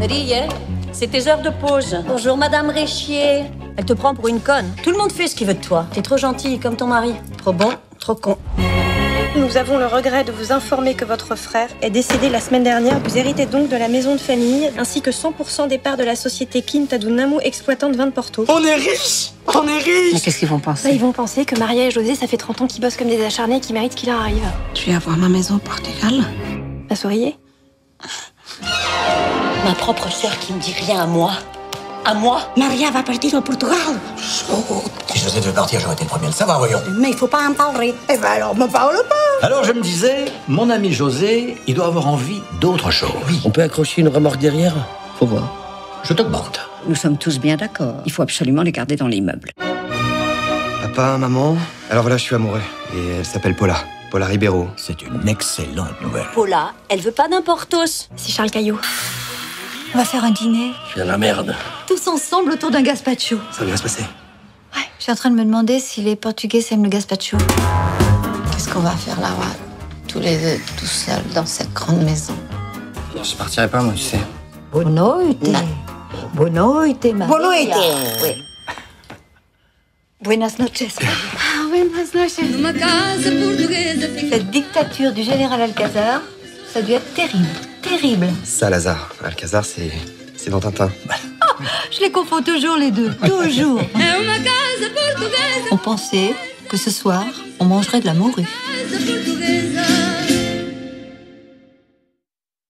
Maria, c'est tes heures de pause. Bonjour, madame Réchier. Elle te prend pour une conne. Tout le monde fait ce qu'il veut de toi. T'es trop gentille, comme ton mari. Trop bon, trop con. Nous avons le regret de vous informer que votre frère est décédé la semaine dernière. Vous héritez donc de la maison de famille, ainsi que 100% des parts de la société Quinta do Namu, exploitante de vins de Porto. On est riches! On est riches! Mais qu'est-ce qu'ils vont penser? Bah, ils vont penser que Maria et José, ça fait 30 ans qu'ils bossent comme des acharnés et qu'ils méritent qu'il leur arrive. Je vais avoir ma maison au Portugal. La souriez? Ma propre sœur qui me dit rien à moi. À moi? Maria va partir au Portugal. Si José devait partir, j'aurais été le premier à le savoir, voyons. Mais il faut pas en parler. Eh ben alors, ne parle pas. Alors je me disais, mon ami José, il doit avoir envie d'autre chose. Oui. On peut accrocher une remorque derrière? Faut voir. Je t'augmente. Nous sommes tous bien d'accord. Il faut absolument les garder dans l'immeuble. Papa, maman. Alors voilà, je suis amoureux. Et elle s'appelle Paula. Paula Ribeiro. C'est une excellente nouvelle. Paula, elle veut pas d'un Portos. C'est Charles Caillou. On va faire un dîner. Je suis à la merde. Tous ensemble autour d'un gazpacho. Ça va bien se passer. Ouais, je suis en train de me demander si les Portugais aiment le gazpacho. Qu'est-ce qu'on va faire là-bas, tous les deux, tout seuls, dans cette grande maison? Non, je partirai pas, moi, tu sais. Bonne nuit. Bonne nuit, Maria. Bonne nuit. Oui. Buenas noches. Ah, buenas noches. Cette dictature du général Alcazar, ça doit être terrible. Terrible. Salazar. Alcazar, c'est dans Tintin. Oh, je les confonds toujours les deux. Toujours. On pensait que ce soir, on mangerait de la morue.